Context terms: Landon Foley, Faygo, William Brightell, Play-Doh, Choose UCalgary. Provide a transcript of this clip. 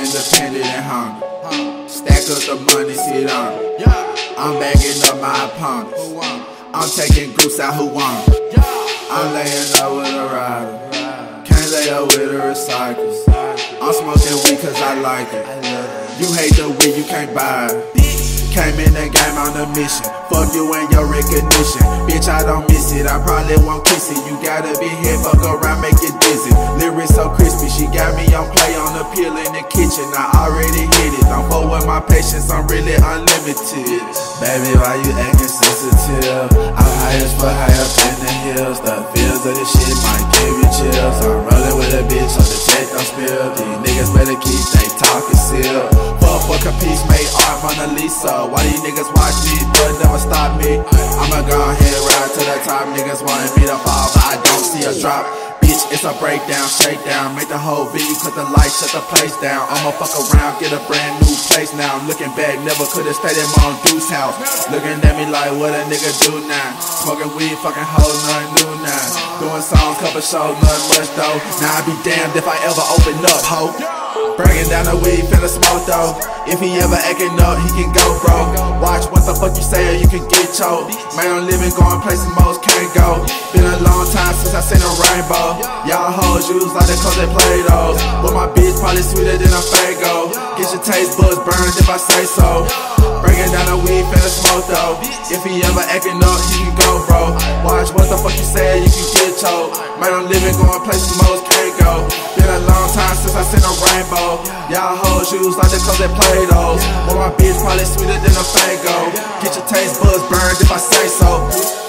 independent and hungry. Stack up the money, sit on it. I'm bagging up my opponents. I'm taking groups out who want it. I'm laying up with a rider. Can't lay up with a recycler. I'm smoking weed cause I like it. You hate the weed, you can't buy it. Came in the game on a mission. Fuck you and your recognition. Bitch, I don't miss it, I probably won't kiss it. You gotta be here, fuck around, make it dizzy. Lyrics so crispy, she got me on play on the pill in the kitchen. I already hit it, don't fuck with my patience, I'm really unlimited. Baby, why you acting sensitive? I'm high as fuck, high up in the hills. The feels of this shit might give you chills. I'm rolling with a bitch on the tech, I'm spilled. These niggas better keep they talking still. Fuck a piece, made art, Mona Lisa. Why these niggas watch me, but never stop me? I'ma go ahead, ride to the top. Niggas wanting me to fall, but I don't see a drop. Bitch, it's a breakdown, shakedown. Make the whole beat, cut the lights, shut the place down. I'ma fuck around, get a brand new place now. I'm looking back, never could've stayed in my own dude's house. Looking at me like, what a nigga do now? Smoking weed, fucking hoes, nothing new now. Doing songs, couple shows, nothing much though. Now I be damned if I ever open up, ho. Bringing down the weed, finna smoke though. If he ever acting up, he can go, bro. Watch what the fuck you say or you can get choked. Man, I'm living, going places most can't go. Been a long time since I seen a rainbow. Y'all hoes use like the clothes they Play-Dohs. But my bitch probably sweeter than a Faygo. Get your taste buds burned if I say so. Bringing down the weed, finna smoke though. If he ever acting up, he can go, bro. Watch what the fuck you say or you can get choked. Man, I'm living, going places most can't go. Been a long time since I seen a rainbow. Y'all hoes use like the clothes they Play-Dohs. But my bitch probably sweeter than a Faygo. Get your taste buds burned if I say so.